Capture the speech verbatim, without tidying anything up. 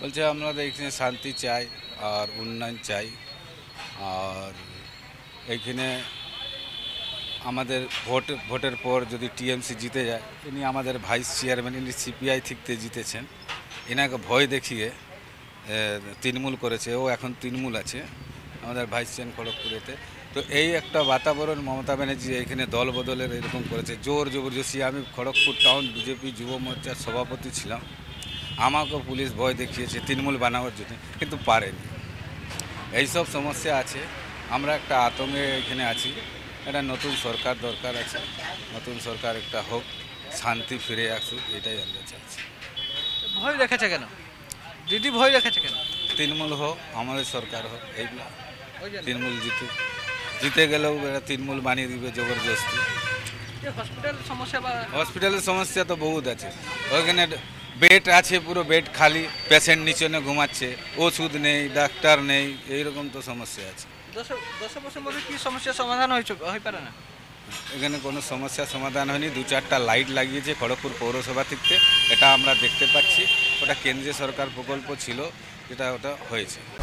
বলছে আমরা এখানে শান্তি চাই আর উন্নয়ন চাই আর এখানে আমাদের ভোট ভোটের পর যদি টিএমসি জিতে যায় ইনি আমাদের ভাইস চেয়ারম্যান ইনি সিপিআই থেকে জিতেছেন এনাকে ভয় দেখিয়ে তৃণমূল করেছে ও এখন তৃণমূল আছে আমাদের ভাইস চেয়ারম্যান খড়গপুরেতে তো এই একটা বাতাবরণ মমতা ব্যানার্জি এখানে দল বদলের এরকম করেছে জোর জবরদস্তি আমি খড়গপুর টাউন বিজেপি যুব মোর্চার সভাপতি ছিলাম আমাকে পুলিশ ভয় দেখিয়েছে তৃণমূল বানানোর জন্য কিন্তু পারেনি এই সব সমস্যা আছে আমরা একটা আতঙ্কে এখানে আছি একটা নতুন সরকার দরকার আছে নতুন সরকার একটা হোক শান্তি ফিরে আসুক এটাই আমরা চাইছি ভয় দেখাচ্ছে কেন দিদি ভয় দেখাচ্ছে কেন তৃণমূল হোক আমাদের সরকার হোক এইগুলো তৃণমূল জিতে জিতে গেলেও এরা তৃণমূল বানিয়ে দিবে জবরদস্তি হসপিটাল সমস্যা হসপিটালের সমস্যা তো বহুত আছে ওখানে बेड आछे पूरा बेड खाली पेशेंट नीचे ने घुमाच्छे ओषुध नहीं डाक्टर नहीं यही रकम तो समस्या आछे दस बछर मध्ये की समस्या समाधान होइछे होय पारे ना एखाने कोनो समस्या समाधान होयनि दो चारटा लाइट लागिয়েছে खड़गपुर पौरसभा থেকে এটা আমরা দেখতে পাচ্ছি ওটা কেন্দ্রীয় সরকার প্রকল্প ছিল যেটা ওটা হয়েছে।